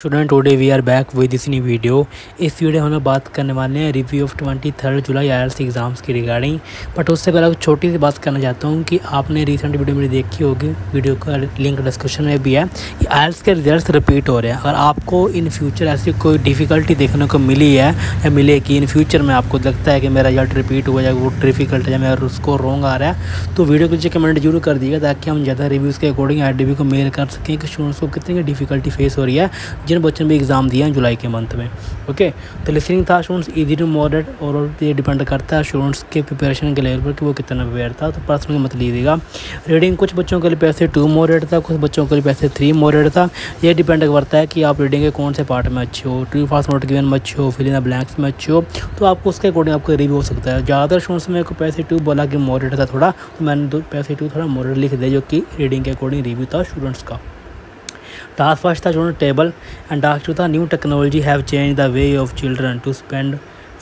Student today we are back with this new video. इस video में हम बात करने वाले हैं रिव्यू ऑफ 23 जुलाई IELTS एग्ज़ाम्स की रिगार्डिंग। बट उससे पहले एक छोटी सी बात करना चाहता हूँ कि आपने रिसेंट वीडियो मेरी देखी होगी, वीडियो का लिंक डिस्क्रिप्शन में भी है, कि IELTS के रिजल्ट रिपीट हो रहे हैं। अगर आपको इन फ्यूचर ऐसी कोई डिफ़िकल्टी देखने को मिली है या मिलेगी इन फ्यूचर में, आपको लगता है कि मेरा रिजल्ट रिपीट हुआ या वो डिफ़िकल्ट है, मेरा उसको रॉन्ग आ रहा है, तो वीडियो के नीचे कमेंट जरूर कर दीजिएगा ताकि हम ज़्यादा रिव्यूज़ के अकॉर्डिंग IDP को मेल कर सकें कि स्टूडेंट्स को कितनी डिफ़िकल्टी फेस हो रही है जिन बच्चों ने भी एग्ज़ाम दिया है जुलाई के मंथ में। ओके, तो लिसनिंग था स्टूडेंट्स इजी टू मॉडरेट, और ये डिपेंड करता है स्टूडेंट्स के प्रिपरेशन के लेवल पर कि वो कितना प्रिपेयर था, तो पर्सनल मत लीजिएगा। रीडिंग कुछ बच्चों के लिए पैसे 2 मॉडरेट था, कुछ बच्चों के लिए पैसे 3 मॉडरेट था। ये डिपेंड करता है कि आप रीडिंग के कौन से पार्ट में अच्छे हो, ट्रू फास्ट नोट गिवन में अच्छे हो, फिल इन द ब्लैंक्स में अच्छे हो, तो आपको उसके अकॉर्डिंग आपका रिव्यू हो सकता है। ज़्यादातर स्टूडेंट्स मेरे को पैसे 2 बोला कि मॉडरेट था थोड़ा, तो मैंने पैसे 2 थोड़ा मॉडरेट लिख दिया, जो कि रीडिंग के अकॉर्डिंग रिव्यू था स्टूडेंट्स का। टास्क फर्स्ट था स्टूडेंट टेबल एंड टास्क 2 था new technology have change the way of children to spend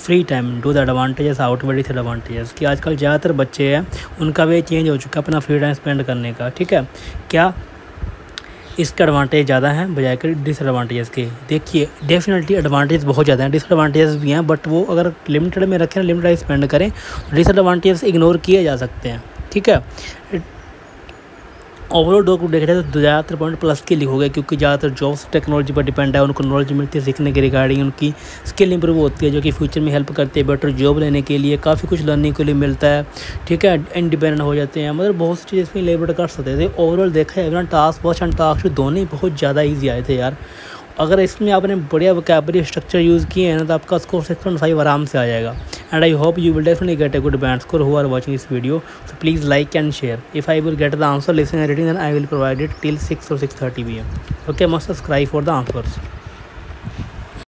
free time, do the advantages outward disadvantages, कि आजकल ज़्यादातर बच्चे हैं उनका वे चेंज हो चुका है अपना फ्री टाइम स्पेंड करने का, ठीक है। क्या इसका एडवांटेज ज़्यादा है बजाय के डिसएडवांटेजेस के? देखिए डेफिनेटली एडवांटेज बहुत ज़्यादा हैं, डिसएडवांटेजेस भी हैं, बट वो अगर लिमिटेड में रखें, लिमिटेड स्पेंड करें, डिसएडवांटेजेस इग्नोर किए जा सकते हैं, ठीक है। ओवरऑल डॉक देख रहे तो 2000 पॉइंट प्लस के लिखोगे, क्योंकि ज़्यादातर जॉब्स टेक्नोलॉजी पर डिपेंड है, उनको नॉलेज मिलती है सीखने के रिगार्डिंग, उनकी स्किल इंप्रूव होती है जो कि फ्यूचर में हेल्प करती है बेटर जॉब लेने के लिए, काफ़ी कुछ लर्निंग के लिए मिलता है, ठीक है। इंडिपेंडेंट हो जाते हैं, मतलब बहुत सी चीज़ इसमें लेबर कर सकते थे। ओवरऑल देखा है टास्क फर्स्ट एंड टास्क दोनों ही बहुत ज़्यादा ईजी आए थे यार। अगर इसमें आपने बढ़िया वोकैबुलरी स्ट्रक्चर यूज़ किए हैं ना, तो आपका स्कोर 6.5 आराम से आ जाएगा। And I hope you will definitely get a good band score who are watching this video, so please like and share. If I will get the answer listening and reading then I will provide it till 6 or 6:30 PM। Okay, must subscribe for the answers.